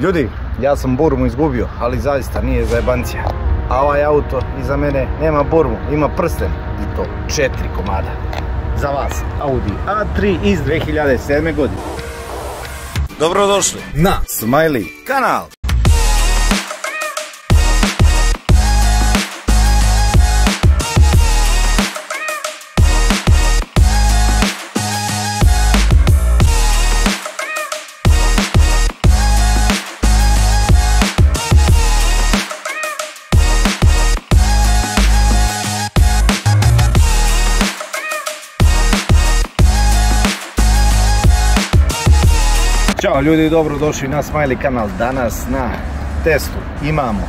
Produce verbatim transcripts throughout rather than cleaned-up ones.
Ljudi, ja sam Burmu izgubio, ali zaista nije za jebancija. A ovaj auto iza mene nema Burmu, ima prsten. I to četiri komada. Za vas, Audi A tri iz dve hiljade sedme. godine. Dobrodošli na Smiley kanal. Ćao ljudi, dobrodošli na Smiley kanal. Danas na testu imamo,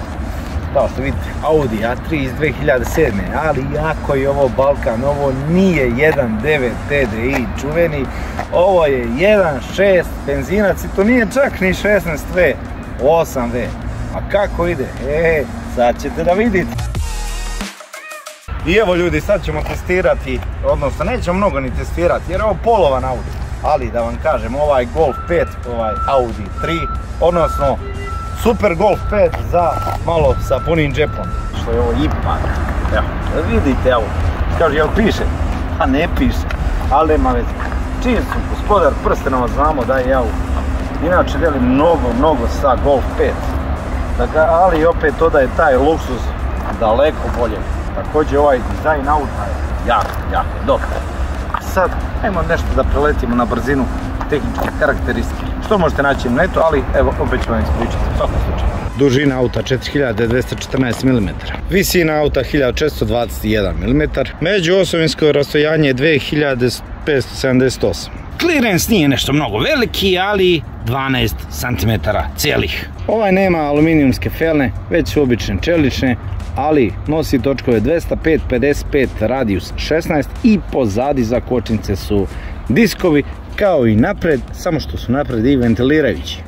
kao što vidite, Audi A tri iz dve hiljade sedme. Ali jako je ovo Balkan, ovo nije jedan devet T D I čuveni, ovo je jedan šest benzinac i to nije čak ni šesnaest V, osam V. A kako ide? E, sad ćete da vidite. I evo ljudi, sad ćemo testirati, odnosno nećemo mnogo ni testirati jer je ovo polovan Audi. Ali da vam kažem, ovaj Golf pet, ovaj Audi tri, odnosno super Golf pet za malo sa punim džepom. Što je ovo ipak, evo, vidite ovo, kaže, jel piše? A ne piše, ali nema veze. Čim su gospodar prstenova, znamo da je Audi. Inače deli mnogo, mnogo sa Golf pet, dakle, ali opet to da je taj luksuz daleko bolje. Također ovaj dizajn auta je jako, jako dobro. Sad, ajmo nešto da preletimo na brzinu tehničke karakteristike. Što možete naći na netu, ali evo, opet ću vam ispričati u svakom slučaju. Dužina auta četiri hiljade dvesta četrnaest milimetara. Visina auta hiljadu četiristo dvadeset jedan milimetar. Međuosovinsko rastojanje je dve hiljade petsto sedamdeset osam. Clearance nije nešto mnogo veliki, ali dvanaest centimetara cijelih. Ovaj nema aluminijumske felne, već su obične čelične, ali nosi točkove dvesta pet pedeset pet, radijus šesnaest i pozadi za kočnice su diskovi kao i napred, samo što su napred i ventilirajući.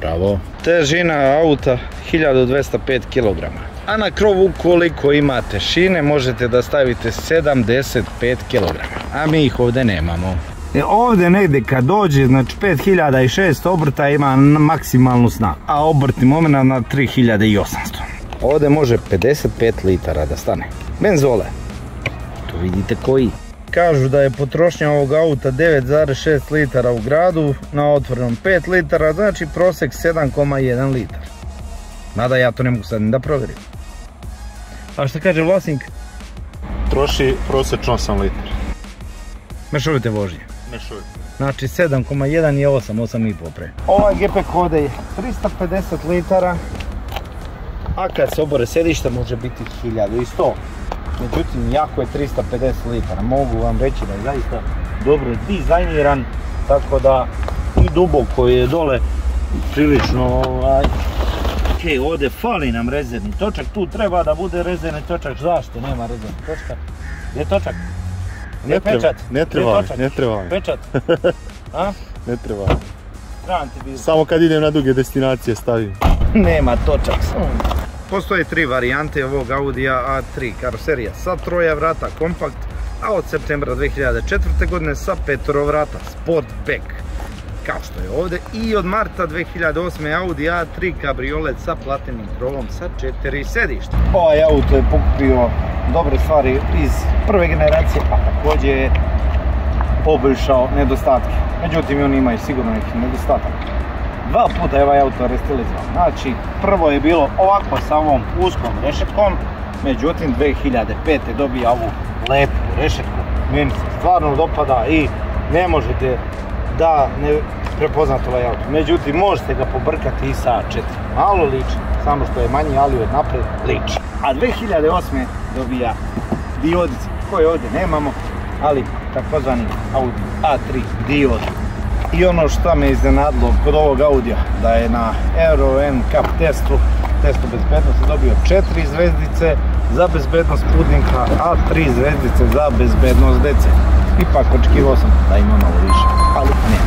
Bravo. Težina auta hiljadu dvesta pet kilograma. A na krovu, koliko imate šine, možete da stavite sedamdeset pet kilograma. A mi ih ovdje nemamo. E, ovdje negdje kad dođe, znači pet hiljada šesto obrta ima maksimalnu snagu, a obrtni moment na tri hiljade osamsto. Ovdje može pedeset pet litara da stane. Benzole. Tu vidite koji. Kažu da je potrošnja ovog auta devet zarez šest litara u gradu, na otvorenom pet litara, znači prosjek sedam zarez jedan litar. Mada ja to ne mogu sad ni da provjerim. A što kaže vlasnik? Troši prosječno osam litara. Mešovite vožnje. Mešovite. Znači sedam zarez jedan je osam, osam i pol pre. Ovaj G P kode je tristo pedeset litara. A kad se obore sedišta može biti hiljadu sto. Međutim, jako je tristo pedeset litara. Mogu vam reći da je zaista dobro dizajniran, tako da i duboko je dole prilično ovaj. Okej, ovdje fali nam rezervni točak, tu treba da bude rezervni točak. Zašto nema rezervni točka? Gdje je točak? Gdje je pečat? Ne treba, ne treba. Pečat? A? Ne treba. Samo kad idem na duge destinacije stavim. Nema točak. Postoje tri varijante ovog Audija A tri karoserija sa troja vrata kompakt, a od septembra dve hiljade četvrte. godine sa petoro vrata Sportback, kao što je ovdje, i od marta dve hiljade osme. Audi A tri kabriolet sa platnim krovom sa četiri sedišta. Ovaj auto je pokupio dobre stvari iz prve generacije, a također je poboljšao nedostatke. Međutim, oni imaju sigurno nekih nedostataka. Dva puta je ovaj auto restilizovan, znači prvo je bilo ovako sa ovom uskom rešetkom, međutim dve hiljade pete. dobija ovu lepu rešetku, meni se stvarno dopada i ne možete da ne prepoznate ovaj auto, međutim možete ga pobrkati i sa A četiri, malo liči, samo što je manji, ali od napred liči. A dve hiljade osme. dobija diodice koje ovdje nemamo, ali takozvani Audi A tri diodi. I ono što me iznenadilo kod ovog Audija, da je na Euro N C A P testu, testu bezbednosti, dobio četiri zvezdice za bezbednost putnika, a tri zvezdice za bezbednost dece. Ipak očekivao sam da ima malo više, ali ne.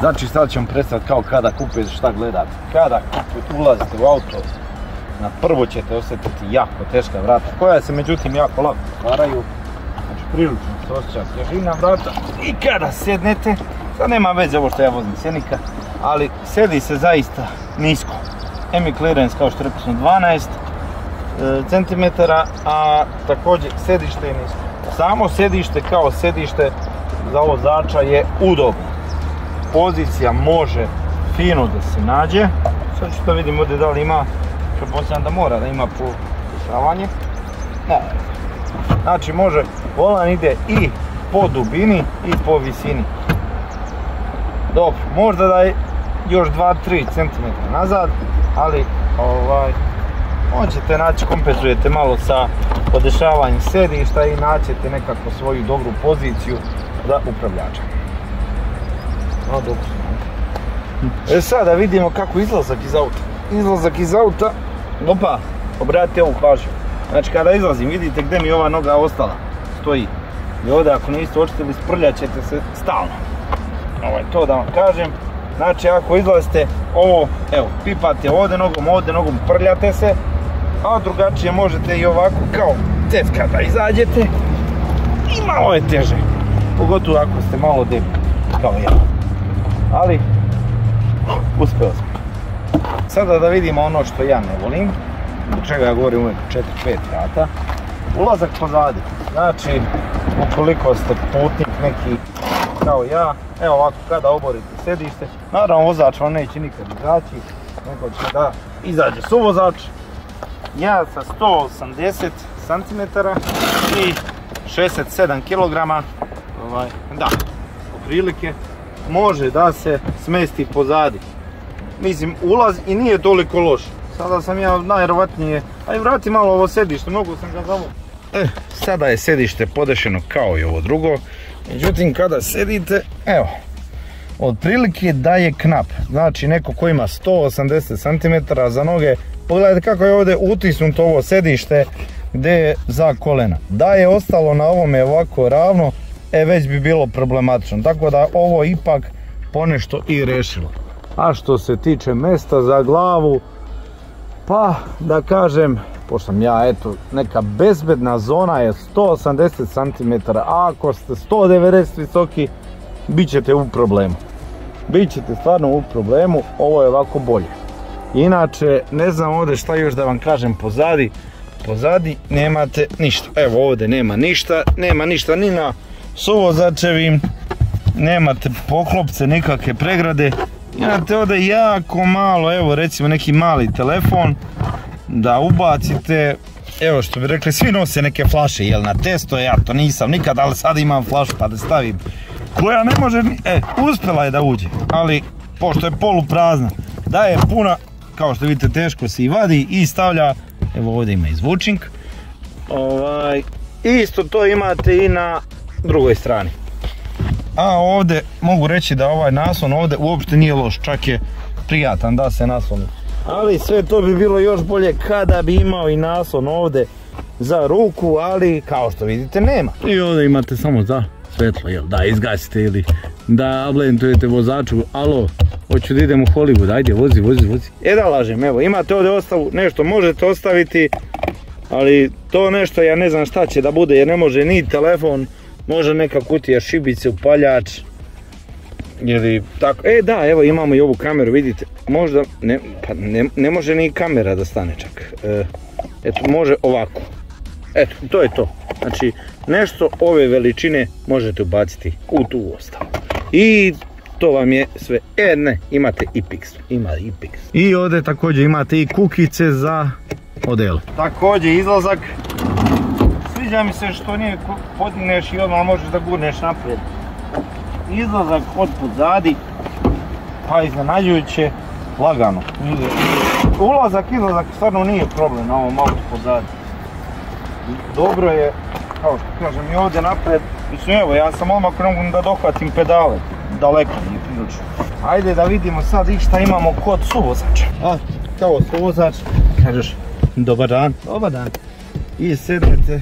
Znači sad ćemo predstaviti kao kada kupujete, šta gledate. Kada kupujete, ulazite u auto, na prvo ćete osjetiti jako teška vrata, koja se međutim jako lako otvaraju. Znači prilično se osjeća težina vrata i kada sjednete, sad nema veze ovo što ja vozim sjenika, ali sedi se zaista nisko. Emi clearance, kao što repisno, dvanaest centimetara, a također sedište je nisko. Samo sedište kao sedište za vozača je udobno. Pozicija može fino da se nađe. Sad ću da vidim ovdje da li ima, prepostavljam da mora da ima podešavanje. Ne. Znači može, volan ide i po dubini i po visini. Dobro, možda da je još dva tri centimetra nazad, ali ovaj, možete naći, kompenzujete malo sa podešavanjem sedišta i naćete nekako svoju dobru poziciju za upravljača. No, dobro. E sad da vidimo kako izlazak iz auta. Izlazak iz auta, opa, obratite ovu pažnju. Znači kada izlazim, vidite gdje mi ova noga ostala, stoji. I ovdje ako niste očitili, sprljat ćete se stalno. Ovo je to da vam kažem. Znači ako izlazite ovo, evo, pipate ovdje nogom, ovdje nogom, prljate se. A drugačije možete i ovako kao tefka da izađete. I malo je teže. Pogotovo ako ste malo deblji, kao ja. Ali, uspeo sam. Sada da vidimo ono što ja ne volim. Zbog čega ja govorim uvijek četiri pet vrata. Ulazak pozadi. Znači, ukoliko ste putnik neki kao ja, evo ovako kada oborite sedište, naravno vozač vam neće nikad izaći, nego će da izađe suvozač. Ja sa sto osamdeset centimetara i šezdeset sedam kilograma, ovaj, da, oprilike, može da se smesti pozadi. Mislim, ulaz i nije toliko loš. Sada sam ja najvjerovatnije, aj vrati malo ovo sedište, mnogo sam ga zavukao. Eh, sada je sedište podešeno kao i ovo drugo, međutim kada sedite, evo, otprilike da je knap, znači neko ko ima sto osamdeset centimetara za noge, pogledajte kako je ovdje utisnuto ovo sedište gdje je za kolena. Da je ostalo na ovome ovako ravno, e već bi bilo problematično, tako da ovo ipak ponešto i rešilo. A što se tiče mjesta za glavu, pa da kažem, pošto sam ja, eto, neka bezbedna zona je sto osamdeset centimetara, a ako ste sto devedeset visoki, bit ćete u problemu. Bit ćete stvarno u problemu, ovo je ovako bolje. Inače, ne znam ovdje šta još da vam kažem pozadi. Pozadi nemate ništa. Evo ovdje nema ništa, nema ništa ni na suvozačevim. Nemate poklopce, nikakve pregrade. Imate ovdje jako malo, evo recimo neki mali telefon. Da ubacite, evo što bi rekli, svi nose neke flaše, jel na testo, ja to nisam nikad, ali sad imam flašu pa da stavim, koja ne može, e, uspjela je da uđe, ali pošto je poluprazna, da je puna, kao što vidite teško se i vadi i stavlja, evo ovdje ima i zvučnik, ovaj, isto to imate i na drugoj strani. A ovdje mogu reći da ovaj naslon ovdje uopšte nije loš, čak je prijatan da se nasloni. Ali sve to bi bilo još bolje kada bi imao i naslon ovdje za ruku, ali kao što vidite nema. I ovdje imate samo za svetlo, jel, da izgasite ili da ablentujete vozaču, alo, hoću da idem u Hollywood, ajde vozi, vozi, vozi. E da lažem, evo imate ovdje ostavu, nešto možete ostaviti, ali to nešto ja ne znam šta će da bude jer ne može ni telefon, može neka kutija šibice, upaljač. Ili tako, e da, evo imamo i ovu kameru, vidite, možda, ne, pa ne, ne može ni kamera da stane čak, e, eto, može ovako, eto, to je to, znači, nešto ove veličine možete ubaciti u tu ostavu, i to vam je sve, e ne, imate i piksel, ima i piksel. I ovdje također imate i kukice za odelo. Također izlazak, sviđa mi se što nije podigneš i odmah možeš da gurneš naprijed. Izlazak od pozadi, pa iznenađujuće, lagano. Ulazak, izlazak stvarno nije problem na ovom autu pozadi. Dobro je, kao što kažem, i ovdje napred. Mislim, evo, ja sam odmah krenuo da dohvatim pedale, daleko nije ključno. Ajde da vidimo sad i šta imamo kod suvozača. A, kao suvozač, kažeš, dobar dan. Dobar dan. I sednete,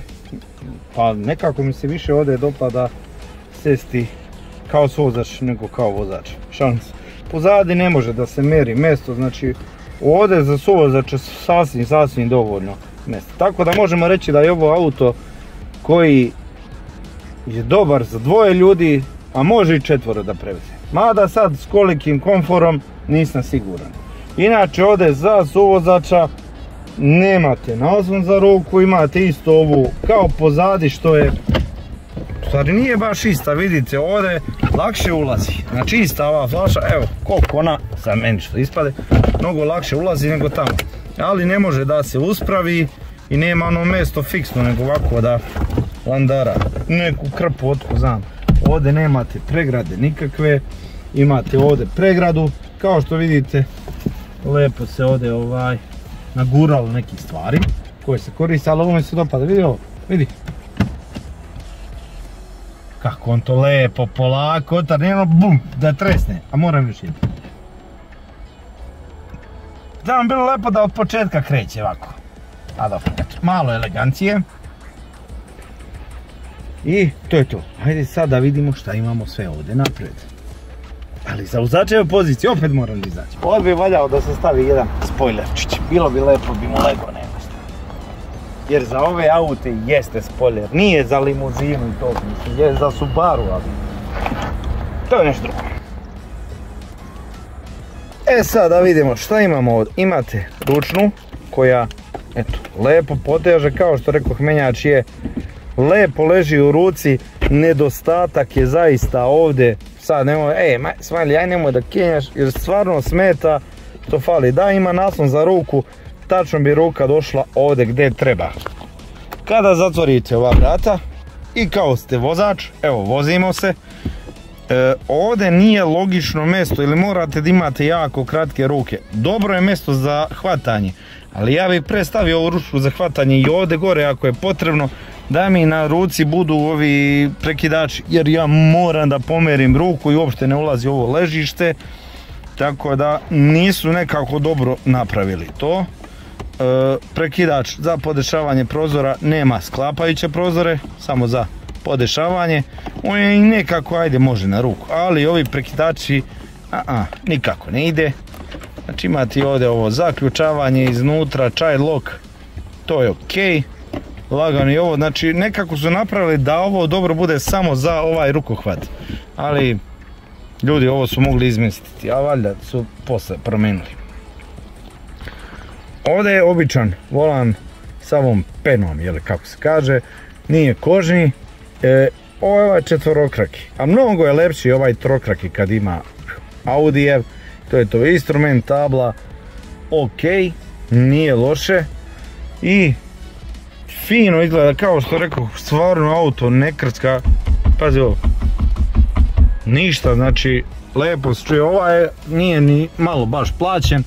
pa nekako mi se više ovdje dopada sesti kao suvozač nego kao vozač, šans. Pozadi ne može da se meri mjesto, znači ovdje za suvozač je sasvim, sasvim dovoljno mjesto. Tako da možemo reći da je ovo auto koji je dobar za dvoje ljudi, a može i četvoro da preveze. Mada sad s kolikim komforom nisam siguran. Inače ovdje za suvozača nemate naozon za ruku, imate isto ovu kao pozadi što je, stvari nije baš ista, vidite ovdje lakše ulazi. Znači ista ova flaša, evo koliko ona za meni što ispade, mnogo lakše ulazi nego tamo. Ali ne može da se uspravi i nema ono mjesto fiksno nego ovako da landara neku krpu, otko znam. Ovdje nemate pregrade nikakve, imate ovdje pregradu, kao što vidite lepo se ovdje ovaj naguralo nekih stvari koje se koriste, ali ovo mi se dopada, vidi ovo, vidi. Kako on to lepo, polako, otarnjeno, bum, da tresne, a moram još jedan. Da vam bilo lepo da od početka kreće ovako, a dobro, malo elegancije. I to je to. Hajde sad da vidimo šta imamo sve ovdje naprijed. Ali za uzačeve pozicije opet moram da izaći. Ovdje bi valjao da se stavi jedan spoilerčić. Bilo bi lepo, bi mu lego nema šta. Jer za ove aute jeste spoiler. Nije za limuzinu i to, mislim. Je za Subaru, ali to je nešto drugo. E sad da vidimo šta imamo ovdje. Imate ručnu koja, eto, lepo poteže. Kao što rekoh, menjač je lepo leži u ruci, nedostatak je zaista ovdje, sad nemoj, ej Smiley, aj nemoj da kenjaš jer stvarno smeta što fali, da ima naslon za ruku, tačno bi ruka došla ovdje gdje treba. Kada zatvorite ova vrata i kao ste vozač, evo vozimo se, e, ovdje nije logično mjesto ili morate da imate jako kratke ruke, dobro je mjesto za hvatanje, ali ja bih prestavio ovu ručku za hvatanje i ovdje gore ako je potrebno, da mi na ruci budu ovi prekidači, jer ja moram da pomerim ruku i uopšte ne ulazi ovo ležište, tako da nisu nekako dobro napravili to. E, prekidač za podešavanje prozora, nema sklapajuće prozore, samo za podešavanje. On je i nekako, ajde, može na ruku, ali ovi prekidači a -a, nikako ne ide. Znači imate ovdje ovo zaključavanje iznutra, child lock, to je okej. Lagano i ovo, znači nekako su napravili da ovo dobro bude samo za ovaj rukohvat, ali ljudi ovo su mogli izmisliti, a valjda su posle promijenili. Ovdje je običan volan sa ovom penom, jel kako se kaže, nije kožni, e, ovaj četvorokraki, a mnogo je lepši ovaj trokraki kad ima Audijev, to je to instrument, tabla, ok, nije loše i fino izgleda, kao što rekao, stvarno auto ne krcka, pazi ovo, ništa, znači lepo se čuje, ovaj nije ni malo baš plaćen,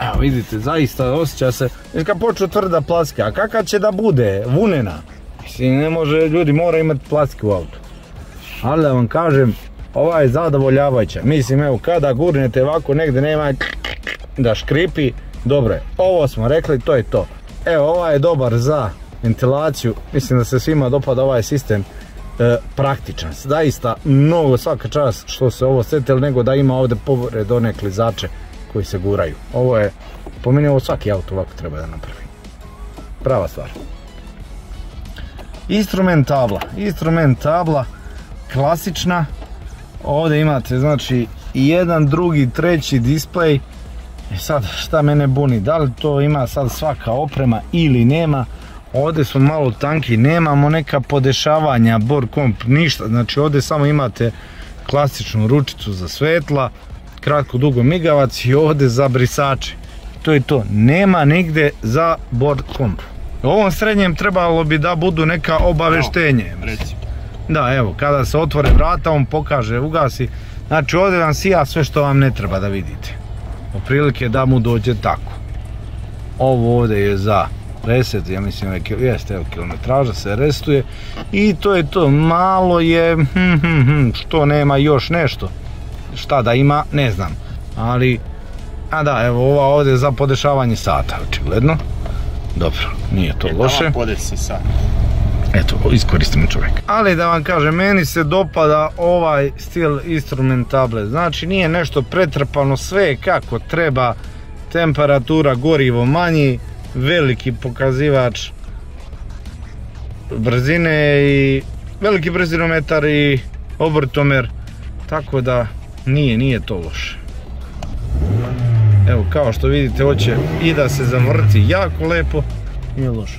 evo vidite, zaista osjeća se, kad počne tvrda plastika, a kakva će da bude, vunena, mislim ne može, ljudi mora imati plastiku u autu, ali da vam kažem, ova je zadovoljavajuća, mislim evo kada gurnete ovako negdje nema da škripi, dobro je, ovo smo rekli, to je to. Evo, ovaj je dobar za ventilaciju, mislim da se svima dopada ovaj sistem, e, praktičan, zaista mnogo svaka čast što se ovo setili, nego da ima ovdje pored one klizače koji se guraju. Ovo je, po meni ovo svaki auto ovako treba da napravi. Prava stvar. Instrument tabla, instrument tabla klasična, ovdje imate znači jedan, drugi, treći display. I sad šta mene buni, da li to ima sad svaka oprema ili nema, ovdje smo malo tanki, nemamo neka podešavanja, bor komp, ništa, znači ovdje samo imate klasičnu ručicu za svetla, kratko dugo migavac i ovdje za brisače, to je to, nema nigde za bor komp. U ovom srednjem trebalo bi da budu neka obaveštenje, da evo kada se otvore vrata on pokaže, ugasi, znači ovdje vam sija sve što vam ne treba da vidite. Oprilike da mu dođe tako. Ovo ovdje je za reset, ja mislim jeste, evo kilometraža se restuje i to je to, malo je hm, hm, hm, što nema još nešto, šta da ima ne znam, ali a da evo ova ovdje je za podešavanje sata očigledno, dobro nije to loše, eto iskoristimo čovjek, ali da vam kažem meni se dopada ovaj stil instrumentable, znači nije nešto pretrpano, sve kako treba, temperatura, gorivo manji, veliki pokazivač brzine i veliki brzinometar i obrtomer, Tako da nije, nije to loše. Evo, kao što vidite, hoće i da se zavrti jako lepo, nije loše.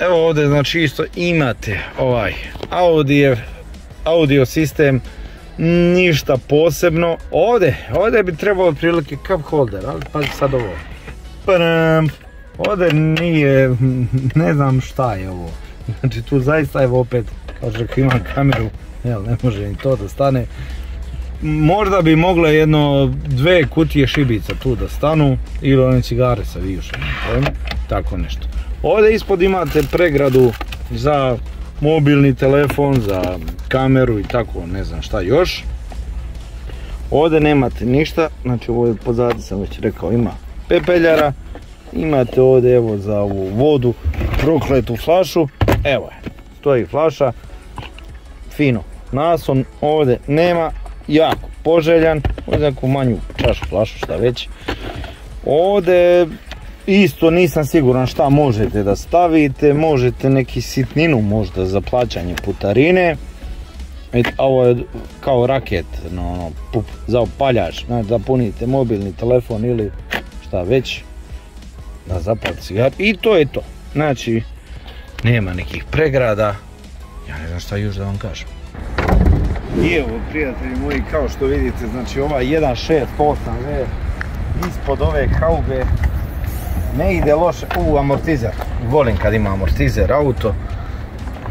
Evo ovdje, znači, isto imate ovaj Audijev audio sistem, ništa posebno. Ovdje, ovdje bi trebalo otprilike cup holder, ali pazi sad ovo. Param. Ovdje nije, ne znam šta je ovo. Znači tu zaista, evo opet, kao što imam kameru, evo, ne može ni to da stane. Možda bi mogle jedno dve kutije šibica tu da stanu, ili one cigare sa vijušem, tako nešto. Ovdje ispod imate pregradu za mobilni telefon, za kameru i tako, ne znam šta još. Ovdje nemate ništa, znači ovo je pozadnje, sam već rekao, ima pepeljara. Imate ovdje, evo, za ovu vodu, prokletu flašu, evo je, stoji flaša, fino. Nason ovdje nema, jako poželjan, ovdje neku manju čašu, flašu, šta već. Ovdje isto nisam siguran šta možete da stavite, možete neki sitninu možda za plaćanje putarine. A ovo je kao raket, no, no, pup, za opaljač, znači da punite mobilni telefon ili šta već. Da zapali cigar i to je to. Znači, nema nekih pregrada. Ja ne znam šta još da vam kažem. I evo, prijatelji moji, kao što vidite, znači ova jedan šest osam ispod ove haube ne ide loše. U, amortizer. Volim kad ima amortizer auto.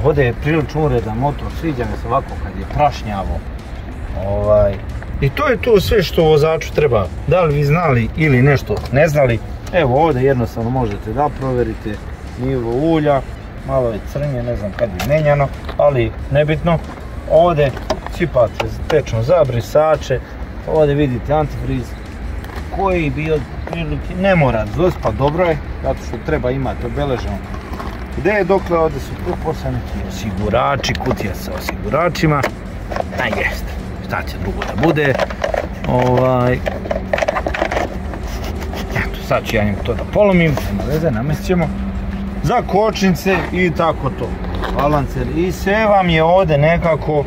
Ovdje je prilično uredan motor, sviđa mi se ovako kad je prašnjavo. Ovaj. I to je to sve što vozaču treba. Da li vi znali ili nešto ne znali. Evo ovdje jednostavno možete da provjerite nivo ulja, malo je crnje, ne znam kad je menjano, ali nebitno. Ovdje cipate tečno za brisače, ovdje vidite antifriz koji bi otprilike, ne mora zlost, pa dobro je, zato što treba imati obeleženo gdje je dokle. Ovdje su proposani osigurači, kutija sa osiguračima, a jest, šta će drugo da bude. Ovaj... Sad ću ja njim to da polomim, nema veze, namest ćemo. Za kočnice i tako to. Balancer i sve vam je ovdje nekako,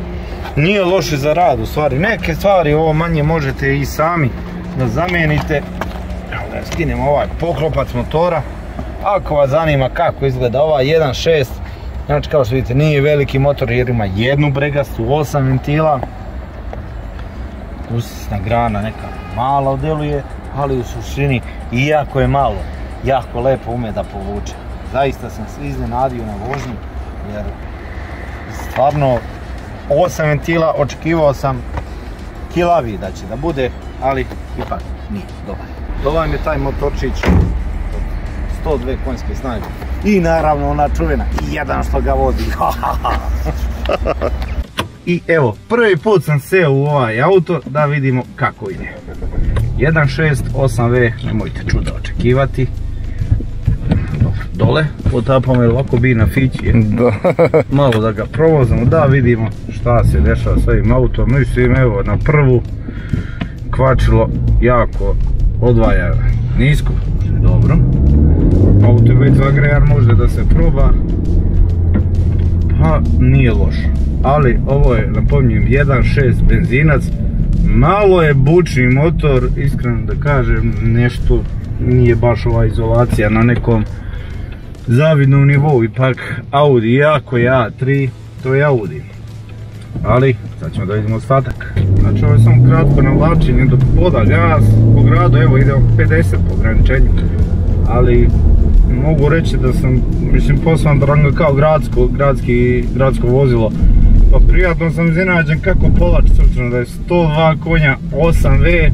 nije loše za rad u stvari. Neke stvari ovo manje možete i sami da zamijenite. Evo da skinemo ovaj poklopac motora. Ako vas zanima kako izgleda ovaj jedan šest, znači kao što vidite nije veliki motor jer ima jednu bregastu, osam ventila. Usisna grana neka malo djeluje, ali u suštini, iako je malo, jako lepo ume da povuče. Zaista sam se iznenadio na vožnji, jer stvarno osam ventila očekivao sam kilavi da će da bude, ali ipak nije dobar. Dobar je taj motorčić od sto dve konjske snage. I naravno ona čuvena, jedan što ga vozi. I evo, prvi put sam seo u ovaj auto da vidimo kako ide. jedan šest osam V, nemojte čuda očekivati. Dobro, dole potapamo jer ovako bi na fići. Malo da ga provozamo, da vidimo šta se dešava s ovim autom. Mislim, evo, na prvu kvačilo jako odvaja nisko. Dobro. Auto je već zagrejan, možda da se proba. Pa nije loše. Ali ovo je, napominjem, jedan šest benzinac. Malo je bučni motor, iskreno da kažem, nešto nije baš ova izolacija na nekom zavidnom nivou. Ipak Audi, jako je A tri, to je Audi. Ali, sad ćemo da vidimo ostatak. Znači ovo je samo kratko navlačenje dok poda gas po gradu, evo idemo pedeset po ograničenju. Ali mogu reći da sam, mislim, poslan da kao gradsko, gradski, gradsko vozilo. Pa prijatno sam iznenađen kako povlači, s obzirom da je sto dva konja, osam V,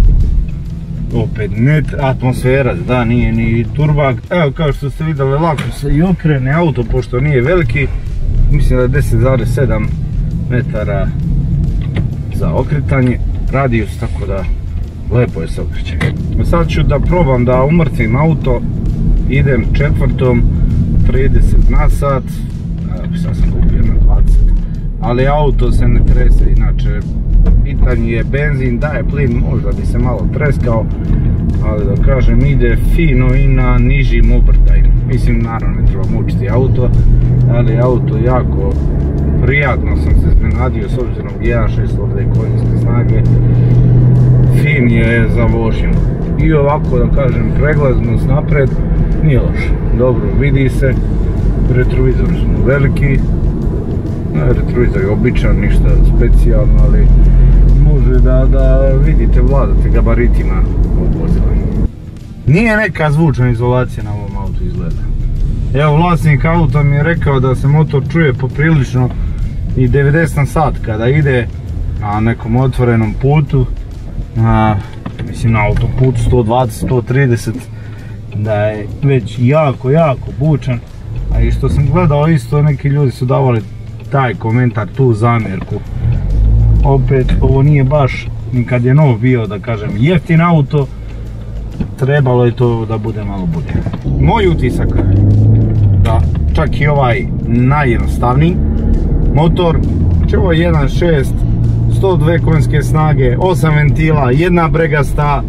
opet ne atmosfera, da nije ni turbak. Evo kao što ste vidjeli, lako se i okrene auto pošto nije veliki, mislim da je deset zarez sedam metara za okretanje, radijus, tako da lepo je se okreće. Sad ću da probam da umrtvim auto, idem četvrtom, trideset na sat, sad sam kupio na dvadeset. Ali auto se ne trese, inače pitanje je benzin, da je plin možda bi se malo treskao, ali da kažem ide fino i na nižim obrtajima. Mislim, naravno ne treba mučiti auto, ali auto jako prijatno sam se iznenadio s obzirom jedan zarez šest ovdje konjske snage. Fin je za vožnju. I ovako da kažem preglednost napred nije loše. Dobro vidi se, retrovizori su veliki, retrovizor je običan, ništa specijalno, ali može da, da vidite, vladate gabaritima od vozila. Nije neka zvučna izolacija na ovom autu izgleda. Evo, vlasnik auta mi je rekao da se motor čuje poprilično i devedeset na sat kada ide na nekom otvorenom putu, na, mislim na autoputu sto dvadeset do sto trideset, da je već jako, jako bučan. A i što sam gledao isto, neki ljudi su davali taj komentar, tu zamjerku. Opet, ovo nije baš ni kad je nov bio, da kažem, jeftin auto, trebalo je to da bude malo bolje. Moj utisak da čak i ovaj najjednostavniji motor, ovo je jedan zarez šest, sto dve konjske snage, osam ventila, jedna bregastka.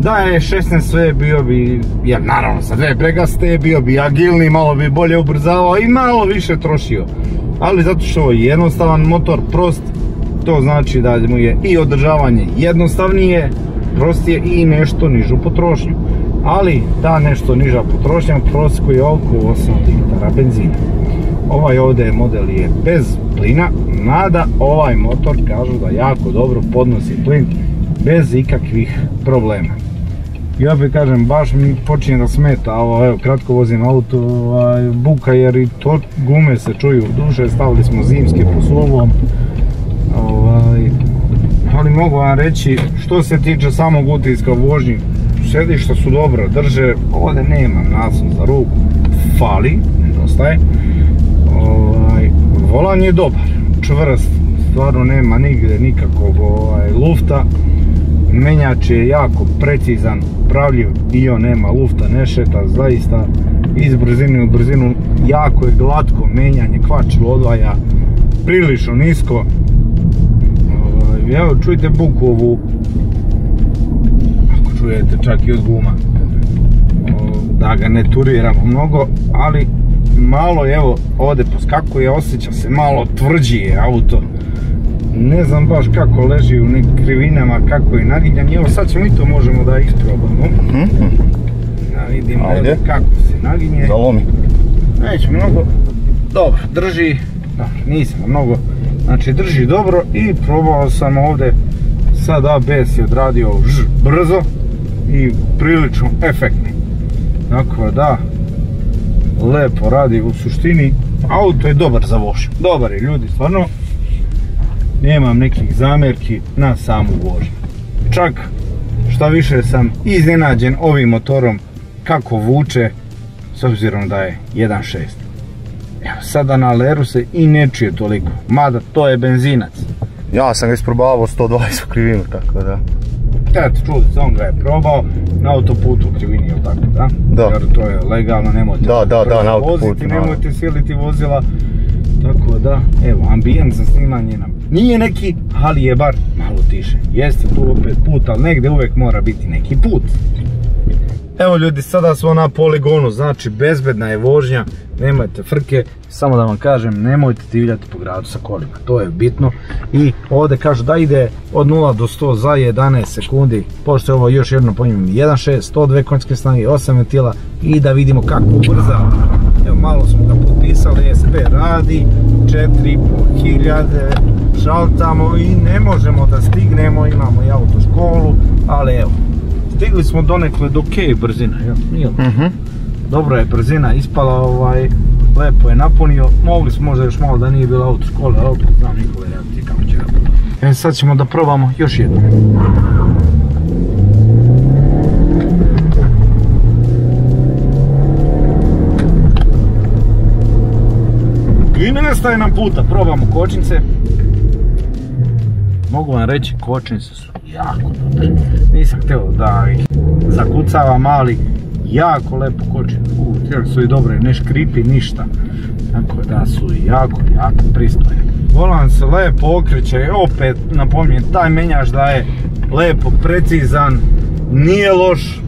Da je šesnaest ve bio bi, jer naravno sa dve bregaste bio bi agilni, malo bi bolje ubrzavao i malo više trošio. Ali zato što ovo je jednostavan motor, prost, to znači da mu je i održavanje jednostavnije, prostije i nešto nižu potrošnju. Ali ta nešto niža potrošnja proskuje oko osam litara benzina. Ovaj ovdje model je bez plina, mada ovaj motor kažu da jako dobro podnosi plin bez ikakvih problema. I opet kažem, baš mi počinje da smeta, ovo, evo, kratko vozim auto, ovaj, buka, jer i to gume se čuju u duše, stavili smo zimske po slovom. Ovaj, ali mogu vam reći, što se tiče samog utiska vožnji, sedišta su dobro, drže, ovdje nema naslon za ruku, fali, nedostaje. Ovaj, volan je dobar, čvrst, stvarno nema nigde nikakvog ovaj, lufta. Menjač je jako precizan, pravljiv, dio nema lufta, ne šeta, zaista iz brzine u brzinu, jako je glatko menjanje, kvačilo odvaja prilično nisko. Evo, čujte buku ovu, ako čujete čak i od guma, da ga ne turiramo mnogo, ali malo, evo, ovdje poskakuje, osjeća se malo tvrđije auto. Ne znam baš kako leži u nekim krivinama, kako je naginjan. Evo sad ćemo i to možemo da isprobamo. Da vidimo kako se naginje. Zalomi. Neće mnogo. Dobro, drži. Dobro, nisam mnogo. Znači drži dobro i probao sam ovdje. Sad A B S je odradio brzo i prilično efektno. Dakle da, lepo radi u suštini. Auto je dobar za vožnju. Dobar je, ljudi, stvarno. Nemam nekih zamjerki na samu vožnju. Čak šta više sam iznenađen ovim motorom kako vuče, s obzirom da je jedan zarez šest. Evo sada na leru se i ne čuje toliko, mada to je benzinac. Ja sam ga isprobavao sto dvadeset krivinu, tako da. Eto, čuli se, on ga je probao na autoputu u krivini, ili tako da? Da. Jer to je legalno, nemojte da, da, da, na autoputu, voziti, nemojte siliti vozila. Tako da, evo, ambijent za snimanje nam nije neki, ali je bar malo tiše. Jeste tu opet put, ali negdje uvijek mora biti neki put. Evo ljudi, sada smo na poligonu, znači bezbedna je vožnja, nemojte frke, samo da vam kažem, nemojte divljati po gradu sa kolima, to je bitno. I ovdje kažu da ide od nula do sto za jedanaest sekundi, pošto je ovo još jedno ponovim jedan zarez šest, sto dve konjske snage, osam ventila i da vidimo kako ubrza. Evo malo smo ga potpisali, S P radi, četiri i po hiljade, šaltamo i ne možemo da stignemo, imamo i autoškolu, ali evo, stigli smo donekle do okej brzina, jel? Dobro je brzina ispala, ovaj, lepo je napunio, mogli smo možda još malo da nije bilo autoškole, ali opet znam njihove reakcije kako će ga probati. E sad ćemo da probamo još jedno. I ne nestaje nam puta, probamo kočnice. Mogu vam reći, kočnice su jako dobre. Nisam htio da ih zakucavam, ali jako lepo kočnice. Uvijek su i dobre, ne škripi ništa. Tako da su jako, jako pristojne. Volan se lepo okreće i opet napominjem, taj menjač da je lepo precizan, nije loš.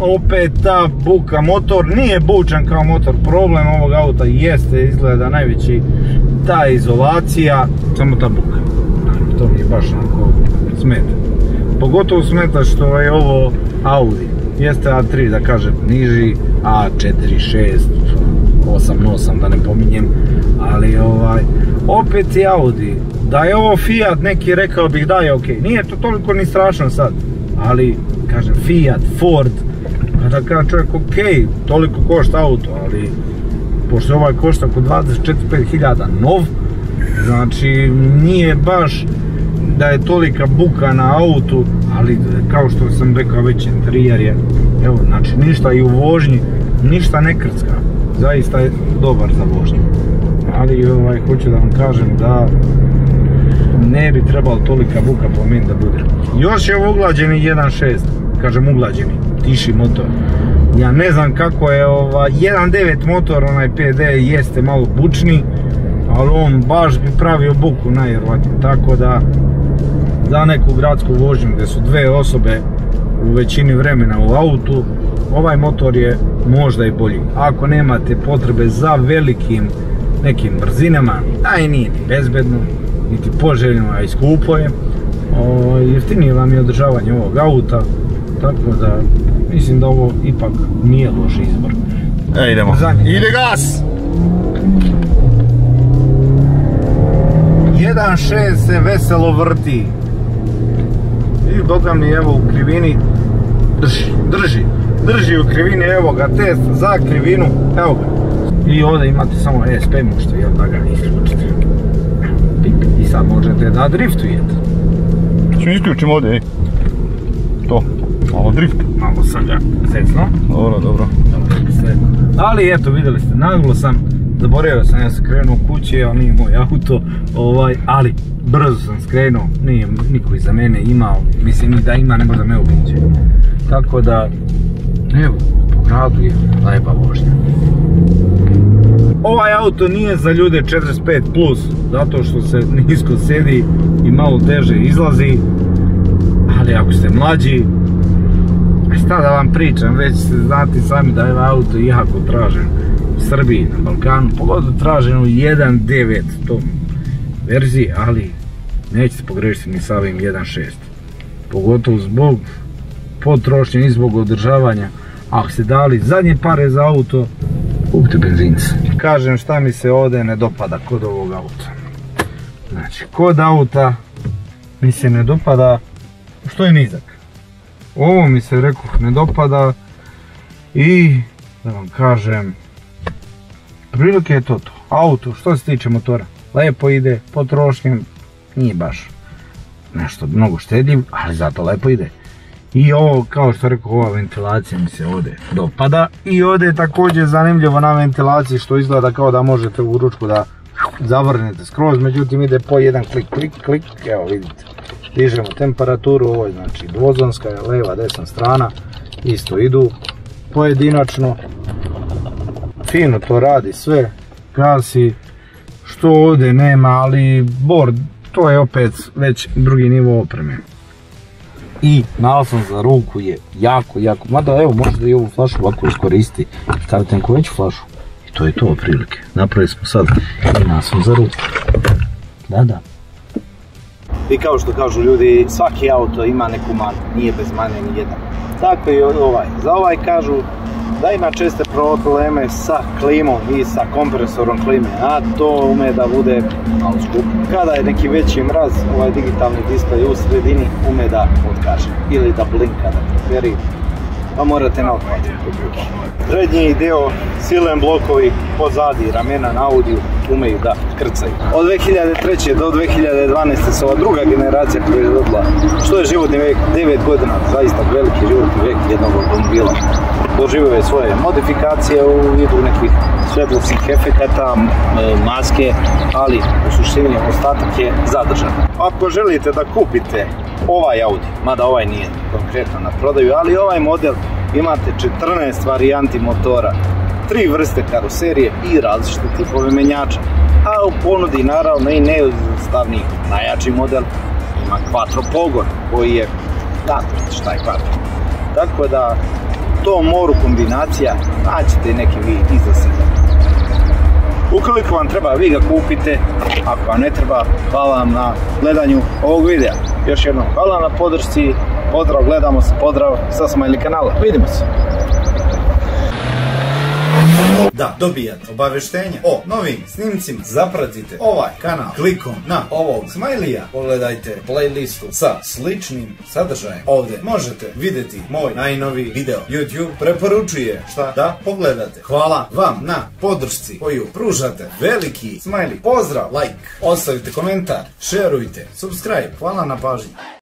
opet ta buka, motor nije bučan kao motor, problem ovog auta jeste, izgleda najveći ta izolacija, samo ta buka, to mi je baš onako smeta, pogotovo smeta što je ovo Audi, jeste A tri da kažem niži, A četiri, šest, osam, osam da ne pominjem, ali ovaj, opet je Audi, da je ovo Fiat neki rekao bih da je ok, nije to toliko ni strašno sad, ali kažem Fiat, Ford, da kada čovjek ok, toliko košta auto, ali pošto ovaj košta oko dvadeset četiri do dvadeset pet hiljada nov, znači nije baš da je tolika buka na autu, ali kao što sam rekao već interijer je, evo znači ništa i u vožnji, ništa ne krcka, zaista je dobar za vožnju, ali ovaj, hoću da vam kažem da ne bi trebalo tolika buka po meni da bude. Još je uglađeni jedan šest, kažem uglađeni, tiši motor. Ja ne znam kako je ovaj jedan devet motor, onaj pe de jeste malo bučni, ali on baš bi pravio buku najvjerojatnije. Tako da za neku gradsku vožnju gdje su dve osobe u većini vremena u autu, ovaj motor je možda i bolji. Ako nemate potrebe za velikim nekim brzinama, da i nije ni bezbedno, niti poželjno, a i skupo je. Jeftinije vam je održavanje ovog auta, tako da mislim da ovo ipak nije loš izbor. E, idemo. Ide gas! jedan šest se veselo vrti. I dok mi evo u krivini drži, drži, drži u krivini, evo ga test za krivinu, evo ga. I ovdje imate samo es pe možete, jel da ga isključite. I sad možete da driftujete. Čim isključim ovdje, ej. To, malo drift. Malo sam ga zecno. Dobro, dobro. Ali eto, vidjeli ste, naglo sam, zaboravio sam, ja sam krenuo kući, ali nije moj auto, ovaj, ali brzo sam skrenuo, nije niko iza mene imao, mislim da ima, ne možda me obiđe. Tako da, evo, po gradu je lepa vožnja. Ovaj auto nije za ljude četrdeset pet plus, zato što se nisko sedi i malo teže izlazi, ali ako ste mlađi, šta da vam pričam, već ste znati sami da je auto jako tražen u Srbiji, na Balkanu, pogotovo tražen u jedan devet tom verziji, ali nećete pogrešiti ni sa ovim jedan šest, pogotovo zbog potrošnje i zbog održavanja, ako ste dali zadnje pare za auto, kupite benzince. Kažem šta mi se ovdje ne dopada kod ovog auta. Znači, kod auta mi se ne dopada što je nizak. Ovo mi se, rekoh, ne dopada i da vam kažem prilike je to to. Auto, što se tiče motora, lepo ide, potrošnjem nije baš nešto mnogo štedljiv, ali zato lepo ide. I ovo, kao što rekao, ova ventilacija mi se ovdje dopada. I ovdje je također zanimljivo na ventilaciji što izgleda kao da možete u ručku da zavrnete skroz, međutim ide po jedan klik, klik, klik, evo vidite, dižemo temperaturu, ovo je znači dvozonska, leva, desna strana, isto idu pojedinačno, fino to radi sve, gasi, što ovdje nema, ali bord, to je opet već drugi nivo opreme. I nalasan za ruku je jako, jako, mada evo možete i ovu flašu ovako iskoristi, stavite neku veću flašu i to je to otprilike, napravili smo sad i nalasan za ruku, da da. I kao što kažu ljudi, svaki auto ima neku manu, nije bez mane ni jedan, tako i ovaj, za ovaj kažu da ima česte probleme sa klimom i sa kompresorom klime, a to ume da bude malo skupo. Kada je neki veći mraz, ovaj digitalni display u sredini ume da otkaže ili da blinka, da preferi, pa morate na otpratiti. Prednji deo, silen blokovi pozadi, ramena na Audiju umeju da krcaju. Od dve hiljade treće. do dve hiljade dvanaeste. se ova druga generacija proizvodila, što je životni vek devet godina, zaista veliki životni vek jednog automobila. Doživio je svoje modifikacije u vidu nekih svetlosnih efekata, maske, ali u suštini ostatak je zadržan. Ako želite da kupite ovaj Audi, mada ovaj nije konkretno na prodaju, ali ovaj model, imate četrnaest varijanti motora, tri vrste karoserije i različite tipove menjača, a u ponudi naravno i neizostavniji najjači model ima quattro pogon koji je, da, šta je quattro, tako da tom moru kombinacija naćete neki vid iza sebe. Ukoliko vam treba, vi ga kupite, ako vam ne treba, hvala vam na gledanju ovog videa. Još jednom hvala na podršci, pozdrav, gledamo se, pozdrav sa Smiley kanala, vidimo se. Da dobijate obavještenja o novim snimcima, zapratite ovaj kanal klikom na ovog Smilija, pogledajte playlistu sa sličnim sadržajem. Ovdje možete vidjeti moj najnoviji video. YouTube preporučuje šta da pogledate. Hvala vam na podršci koju pružate. Veliki Smiley pozdrav, like, ostavite komentar, šerujte, subscribe. Hvala na pažnji.